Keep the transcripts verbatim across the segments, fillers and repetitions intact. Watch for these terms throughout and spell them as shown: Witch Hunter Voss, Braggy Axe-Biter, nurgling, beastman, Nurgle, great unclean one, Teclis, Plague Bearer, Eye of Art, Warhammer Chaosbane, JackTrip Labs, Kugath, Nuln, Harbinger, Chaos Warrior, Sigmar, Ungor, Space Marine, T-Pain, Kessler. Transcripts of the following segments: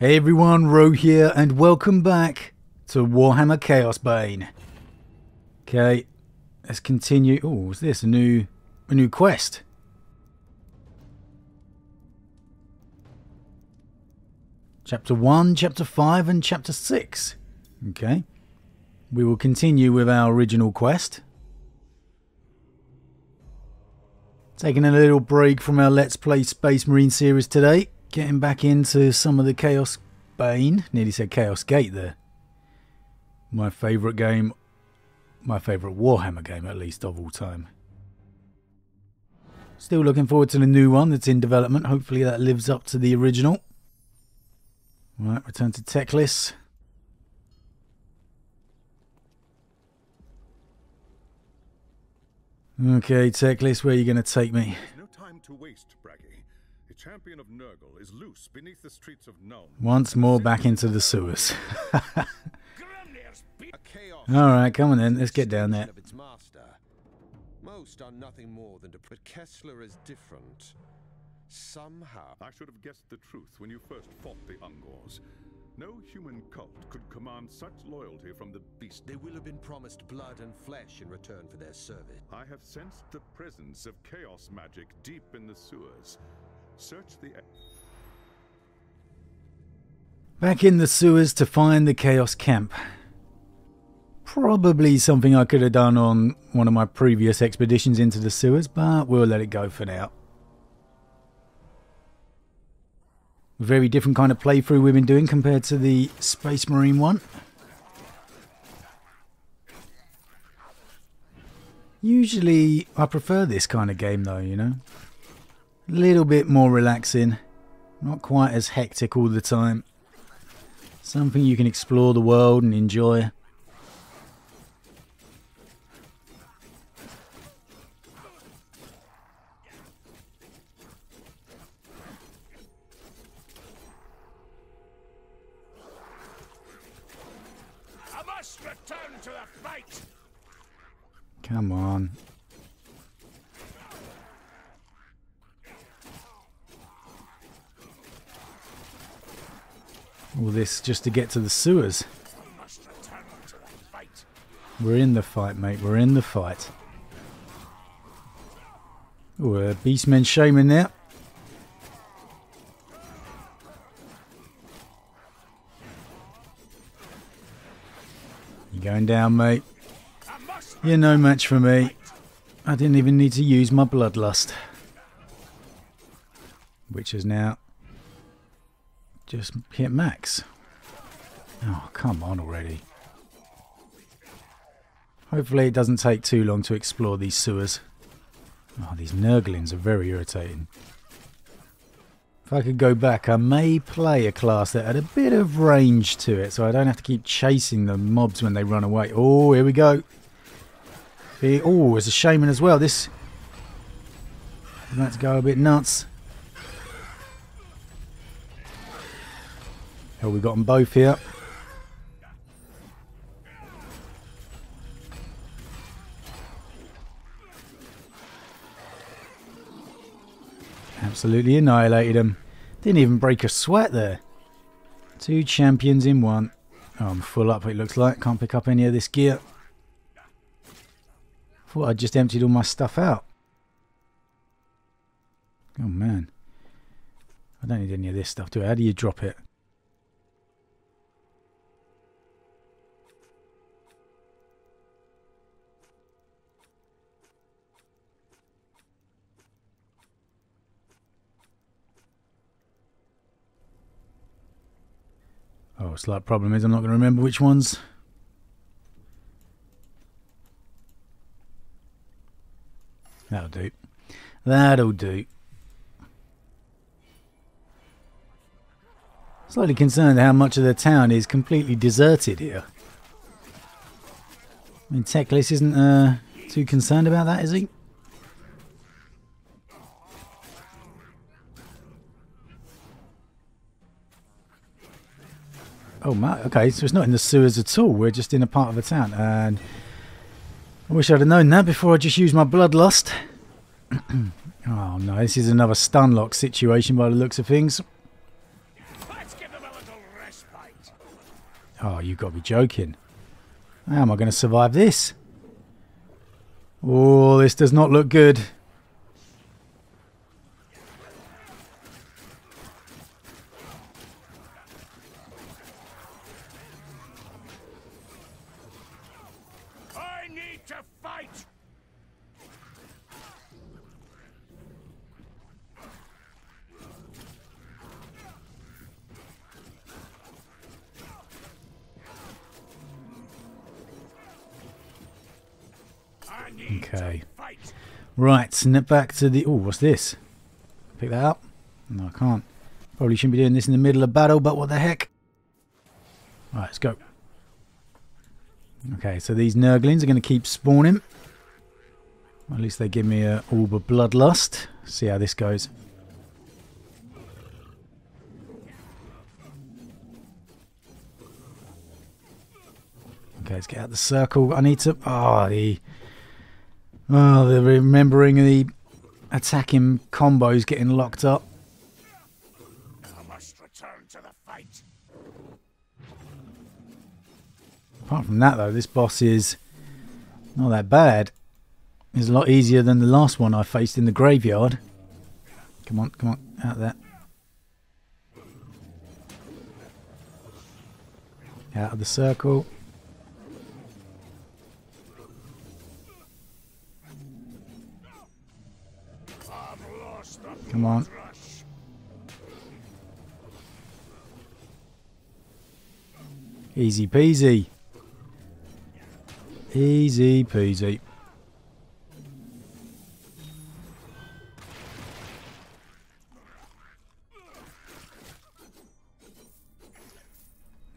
Hey everyone, Ro here, and welcome back to Warhammer Chaosbane. Okay, let's continue. Oh, is this a new, a new quest? Chapter one, Chapter five, and Chapter six. Okay, we will continue with our original quest. Taking a little break from our Let's Play Space Marine series today. Getting back into some of the Chaosbane. Nearly said Chaos Gate there. My favourite game. My favourite Warhammer game, at least, of all time. Still looking forward to the new one that's in development. Hopefully that lives up to the original. Right, return to Teclis. Okay, Teclis, where are you going to take me? No time to waste, Braggy. The champion of Nurgle is loose beneath the streets of Nuln. Once more back into the sewers. Alright, come on then, let's get down there. Most are nothing more than to put Kessler as different. Somehow I should have guessed the truth when you first fought the Ungors. No human cult could command such loyalty from the beast. They will have been promised blood and flesh in return for their service. I have sensed the presence of chaos magic deep in the sewers. Search the... Back in the sewers to find the Chaos Camp. Probably something I could have done on one of my previous expeditions into the sewers, but we'll let it go for now. Very different kind of playthrough we've been doing compared to the Space Marine one. Usually I prefer this kind of game though, you know. A little bit more relaxing, not quite as hectic all the time. Something you can explore the world and enjoy. I must return to the fight. Come on. All this just to get to the sewers. We're in the fight, mate. We're in the fight. Ooh, a beastman shaman there. You're going down, mate. You're no match for me. I didn't even need to use my bloodlust. Which is now... just hit max. Oh, come on already. Hopefully it doesn't take too long to explore these sewers. Oh, these nurglings are very irritating. If I could go back, I may play a class that had a bit of range to it, so I don't have to keep chasing the mobs when they run away. Oh, here we go. Oh, there's a shaman as well. This... let's go a bit nuts. Oh, we've got them both here. Absolutely annihilated them. Didn't even break a sweat there. Two champions in one. Oh, I'm full up, it looks like. Can't pick up any of this gear. Thought I'd just emptied all my stuff out. Oh, man. I don't need any of this stuff, do I? How do you drop it? Oh, slight problem is I'm not going to remember which ones. That'll do. That'll do. Slightly concerned how much of the town is completely deserted here. I mean, Teclis isn't uh, too concerned about that, is he? Oh, my, okay, so it's not in the sewers at all. We're just in a part of the town. And I wish I'd have known that before I just used my bloodlust. Oh, no, this is another stunlock situation by the looks of things. Let's give them a little Oh, you've got to be joking. How am I going to survive this? Oh, this does not look good. I need to fight. Okay. Right, snip back to the... Oh, what's this? Pick that up? No, I can't. Probably shouldn't be doing this in the middle of battle, but what the heck? Alright, let's go. Okay, so these nurglings are going to keep spawning. Well, at least they give me an orb of bloodlust. See how this goes. Okay, let's get out the circle. I need to... Oh, the... Oh, the remembering the attacking combos getting locked up. I must return to the fight. Apart from that, though, this boss is not that bad. It's a lot easier than the last one I faced in the graveyard. Come on, come on, out of that. Out of the circle. Come on. Easy peasy. Easy peasy.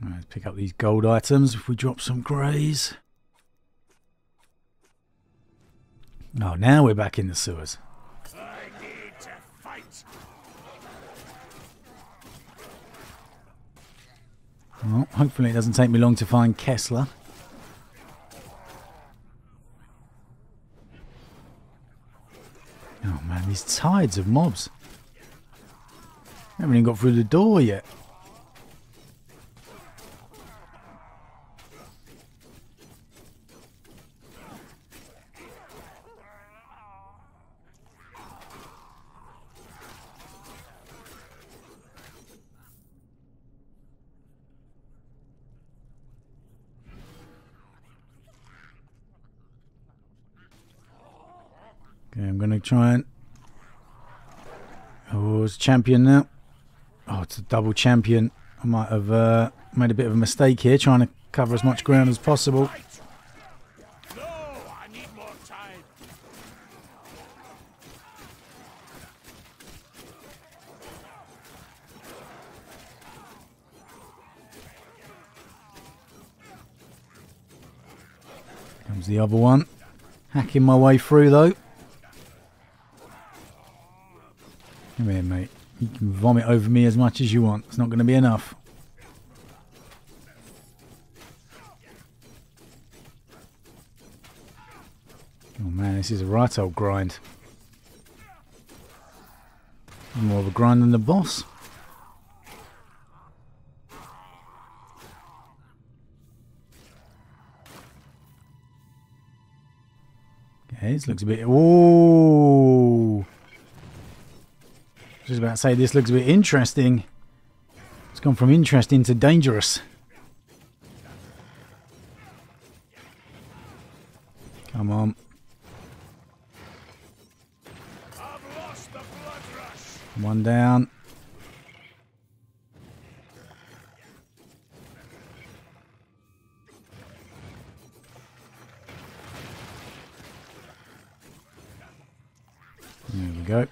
Let's pick up these gold items if we drop some greys. Oh, now we're back in the sewers. Well, hopefully it doesn't take me long to find Kessler. Oh man, these tides of mobs. I haven't even got through the door yet. I'm going to try and... Oh, it's champion now. Oh, it's a double champion. I might have uh, made a bit of a mistake here, trying to cover as much ground as possible. No, I need more time. Comes the other one. Hacking my way through, though. Come here, mate. You can vomit over me as much as you want. It's not going to be enough. Oh, man, this is a right old grind. More of a grind than the boss. Okay, this looks a bit... Ooh! I was just about to say, this looks a bit interesting. It's gone from interesting to dangerous. Come on. I've lost the blood rush. One down. There we go.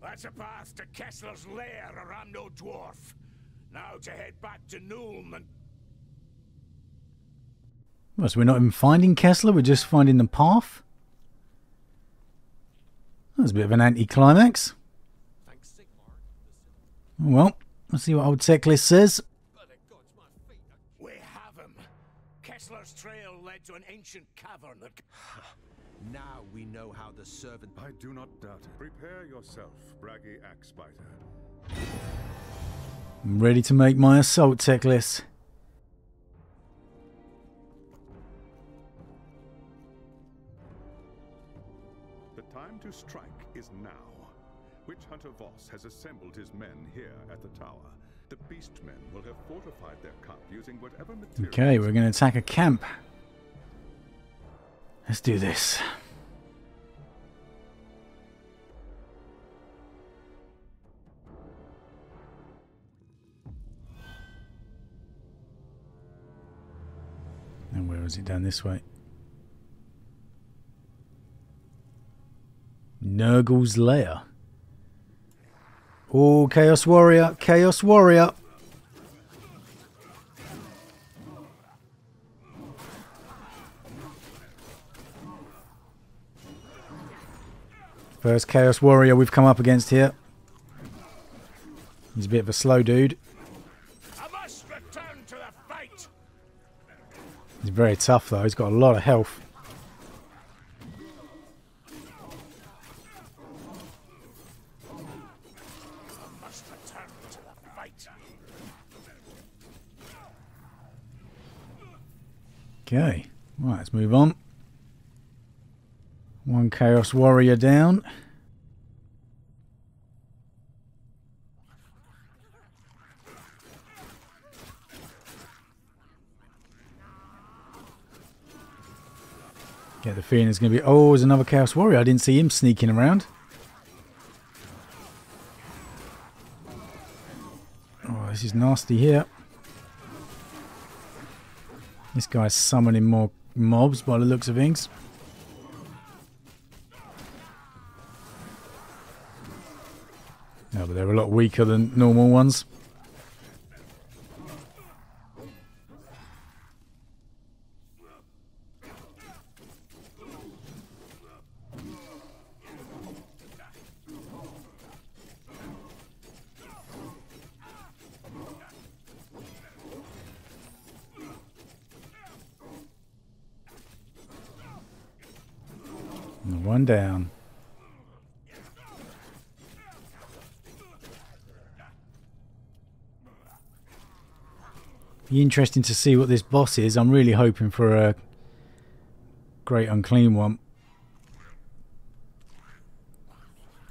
That's a path to Kessler's lair, or I'm no dwarf. Now to head back to Nuln and... Well, so we're not even finding Kessler, we're just finding the path? That was a bit of an anticlimax. Thanks, Sigmar. Well, let's see what old Teclis says. We have him. Kessler's trail led to an ancient cavern that... Now we know how the servant... I do not doubt it. Prepare yourself, Braggy Axe-Biter. I'm ready to make my assault, Teclis. The time to strike is now. Witch Hunter Voss has assembled his men here at the tower. The beastmen will have fortified their camp using whatever material. Okay, we're going to attack a camp. Let's do this. And where is it? Down this way. Nurgle's lair. Oh, Chaos Warrior, Chaos Warrior. First Chaos Warrior we've come up against here. He's a bit of a slow dude. I must return to the fight. He's very tough though, he's got a lot of health. Okay, right, let's move on. One Chaos Warrior down. Get the feeling there's going to be... Oh, there's another Chaos Warrior. I didn't see him sneaking around. Oh, this is nasty here. This guy's summoning more mobs by the looks of things. No, but they're a lot weaker than normal ones. One down. Be interesting to see what this boss is. I'm really hoping for a great unclean one.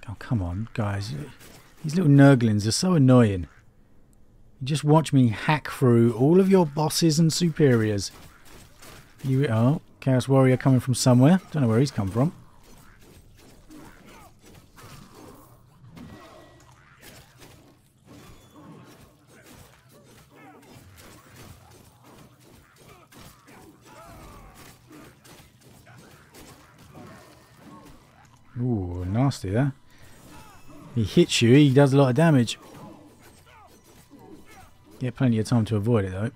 Oh, come on, guys. These little nurglings are so annoying. Just watch me hack through all of your bosses and superiors. You are. Chaos Warrior coming from somewhere. Don't know where he's come from. Ooh, nasty there. He hits you, he does a lot of damage. Get plenty of time to avoid it though.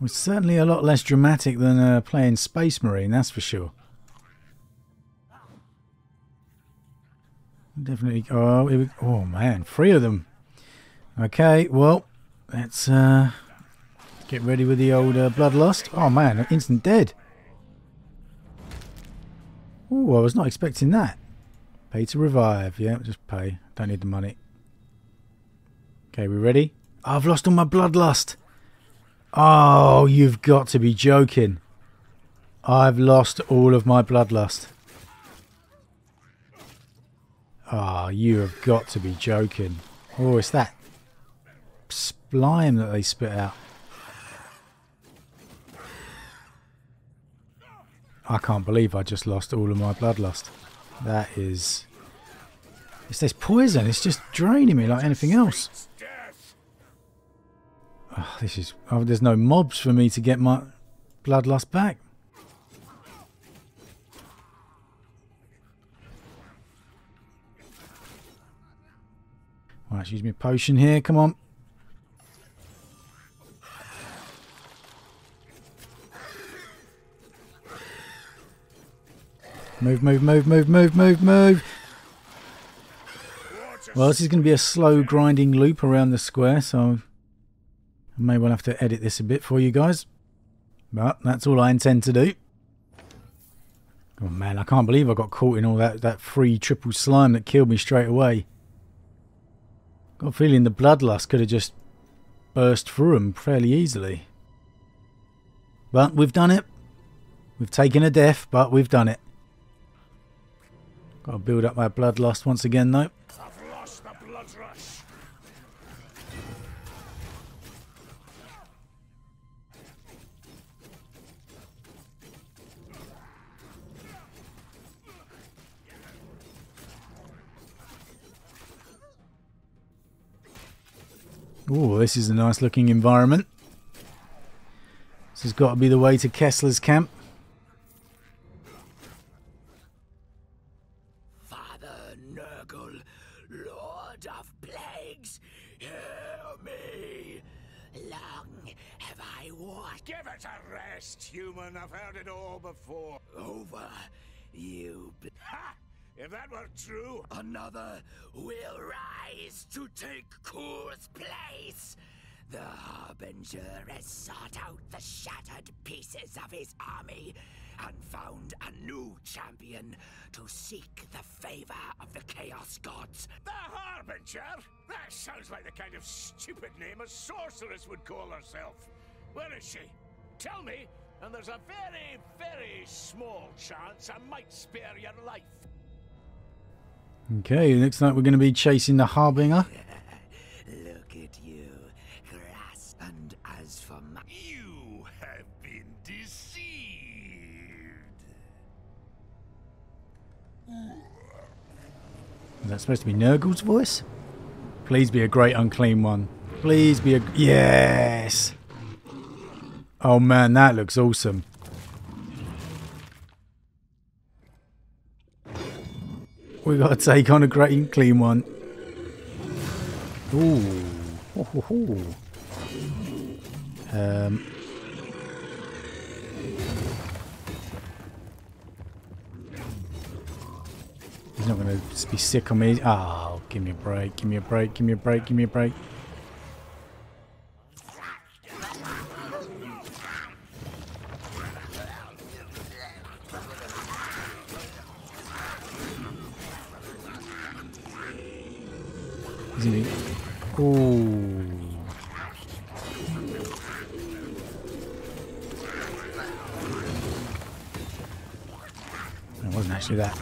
Well, certainly a lot less dramatic than uh, playing Space Marine, that's for sure. Definitely. Oh, it, oh man, three of them. Okay, well, let's... Uh, Get ready with the old uh, bloodlust. Oh man, instant dead. Ooh, I was not expecting that. Pay to revive. Yeah, just pay. Don't need the money. Okay, we ready? Oh, I've lost all my bloodlust. Oh, you've got to be joking. I've lost all of my bloodlust. Oh, you have got to be joking. Oh, it's that slime that they spit out. I can't believe I just lost all of my bloodlust. That is... It's this poison. It's just draining me like anything else. Oh, this is... Oh, there's no mobs for me to get my bloodlust back. Right, use me potion here. Come on. Move, move, move, move, move, move, move. Well, this is going to be a slow grinding loop around the square, so I may well have to edit this a bit for you guys. But that's all I intend to do. Oh man, I can't believe I got caught in all that, that free triple slime that killed me straight away. Got a feeling the bloodlust could have just burst through them fairly easily. But we've done it. We've taken a death, but we've done it. Got to build up our bloodlust once again, though. I've lost the blood rush. Oh, this is a nice looking environment. This has got to be the way to Kessler's camp. Father Nurgle, Lord of Plagues, hear me. Long have I walked. Give it a rest, human. I've heard it all before. Over you. Ha! If that were true, another will rise to take Kur's place. The Harbinger has sought out the shattered pieces of his army and found a new champion to seek the favor of the Chaos Gods. The Harbinger? That sounds like the kind of stupid name a sorceress would call herself. Where is she? Tell me, and there's a very, very small chance I might spare your life. Okay, looks like we're going to be chasing the Harbinger. Look at you, grass, and as for my... You have been deceived. Is that supposed to be Nurgle's voice? Please be a great unclean one. Please be a... Yes! Oh man, that looks awesome. We've got to take on a great unclean one. Ooh. Ho, ho, ho. Um. He's not going to be sick on me. Oh, give me a break, give me a break, give me a break, give me a break. Ooh. It wasn't actually that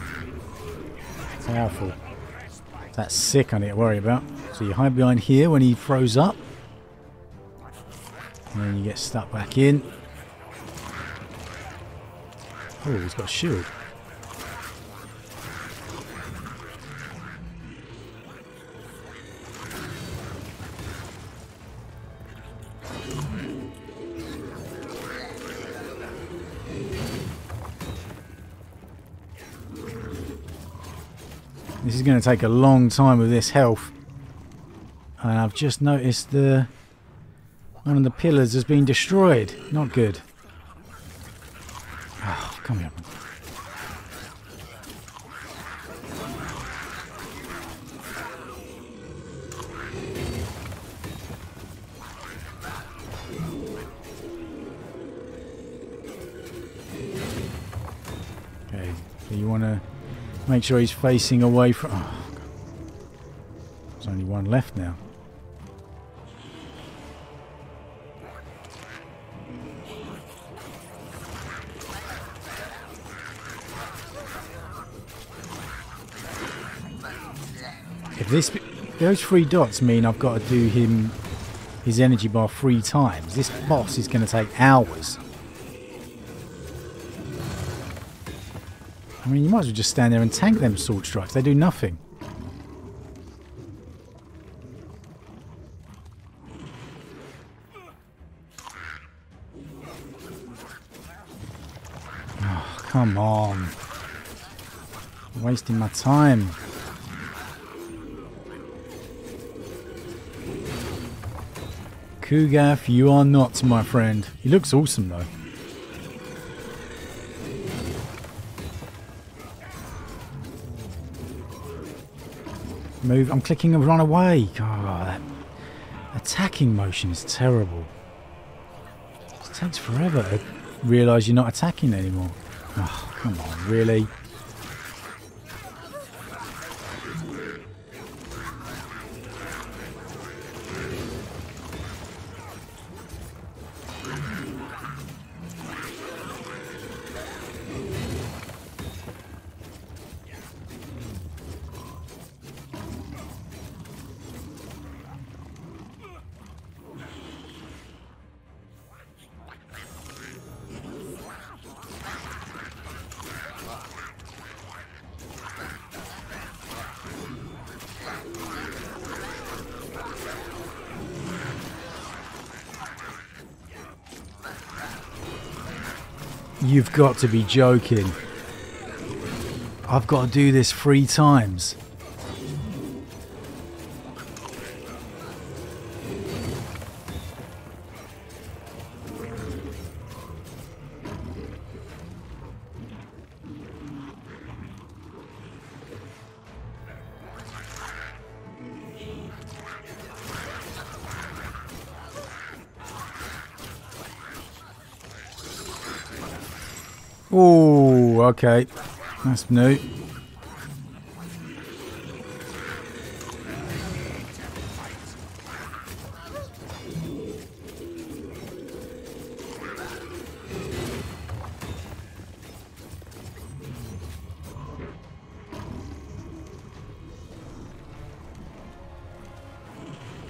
powerful. That's sick, I need to worry about. So you hide behind here when he throws up. And then you get stuck back in. Oh, he's got a shield. This is going to take a long time with this health, and I've just noticed the one of the pillars has been destroyed. Not good. Oh, come here. Okay, so you want to make sure he's facing away from... Oh, there's only one left now. If this... Those three dots mean I've got to do him... his energy bar three times. This boss is going to take hours. I mean, you might as well just stand there and tank them sword strikes. They do nothing. Oh, come on. I'm wasting my time. Kugath, you are not, my friend. He looks awesome, though. Move. I'm clicking and run away. God, that attacking motion is terrible. It takes forever to realise you're not attacking anymore. Oh, come on, really? You've got to be joking. I've got to do this three times. Oh, okay. That's new.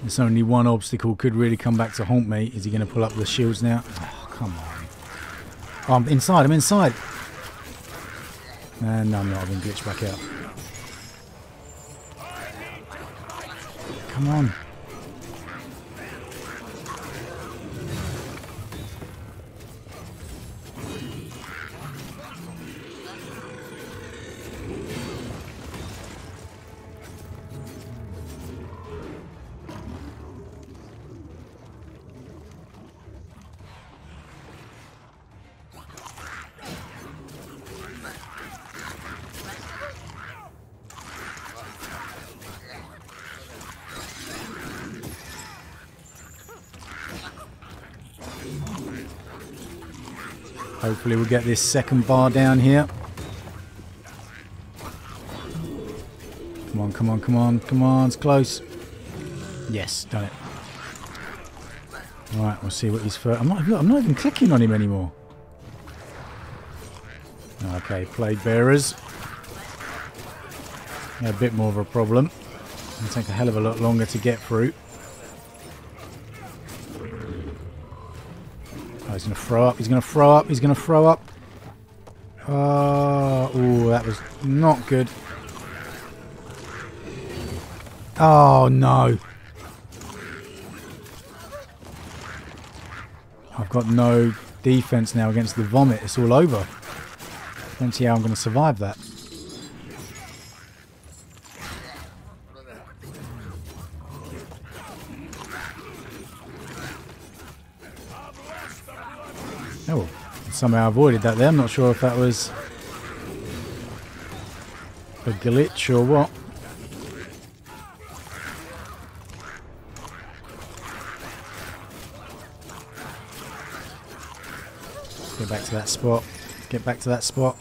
There's only one obstacle could really come back to haunt me. Is he going to pull up the shields now? Oh, come on. Oh, I'm inside, I'm inside! And no, I'm not, I've been glitched back out. Come on. Hopefully we'll get this second bar down here. Come on, come on, come on, come on, it's close. Yes, done it. Alright, we'll see what he's for. I'm not, I'm not even clicking on him anymore. Okay, Plague Bearers. They're a bit more of a problem. It'll take a hell of a lot longer to get through. He's going to throw up, he's going to throw up, he's going to throw up. Uh, oh, that was not good. Oh, no. I've got no defense now against the vomit. It's all over. I don't see how I'm going to survive that. Somehow avoided that there. I'm not sure if that was a glitch or what. Get back to that spot. Get back to that spot.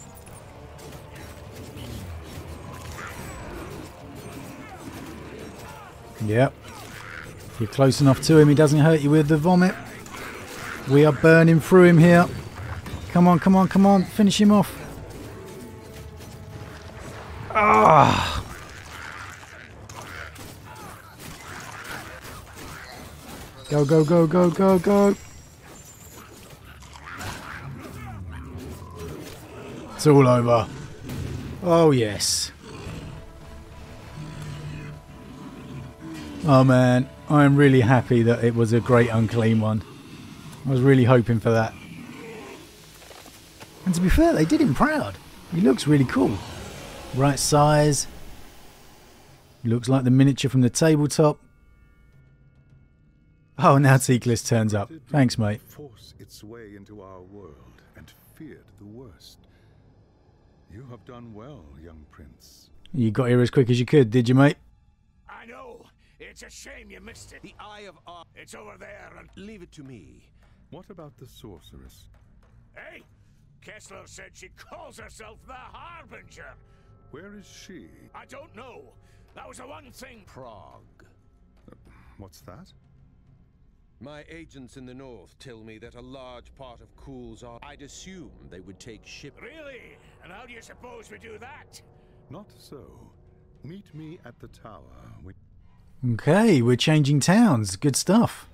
Yep. If you're close enough to him, he doesn't hurt you with the vomit. We are burning through him here. Come on, come on, come on. Finish him off. Ah! Go, go, go, go, go, go. It's all over. Oh, yes. Oh, man. I'm really happy that it was a great unclean one. I was really hoping for that. And to be fair, they did him proud. He looks really cool. Right size. Looks like the miniature from the tabletop. Oh, now Teclis turns up. Thanks, mate. Force its way into our world and feared the worst. You have done well, young prince. You got here as quick as you could, did you, mate? It's a shame you missed it. The Eye of Art. It's over there and... Leave it to me. What about the sorceress? Hey! Kessler said she calls herself the Harbinger. Where is she? I don't know. That was the one thing... Prague. Uh, what's that? My agents in the north tell me that a large part of Kool's are... I'd assume they would take ship... Really? And how do you suppose we do that? Not so. Meet me at the tower. We... Okay, we're changing towns. Good stuff.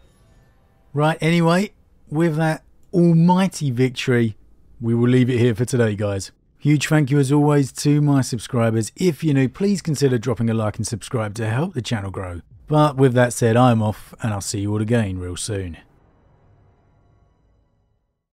Right, anyway, with that almighty victory, we will leave it here for today, guys. Huge thank you as always to my subscribers. If you're new, please consider dropping a like and subscribe to help the channel grow. But with that said, I'm off, and I'll see you all again real soon.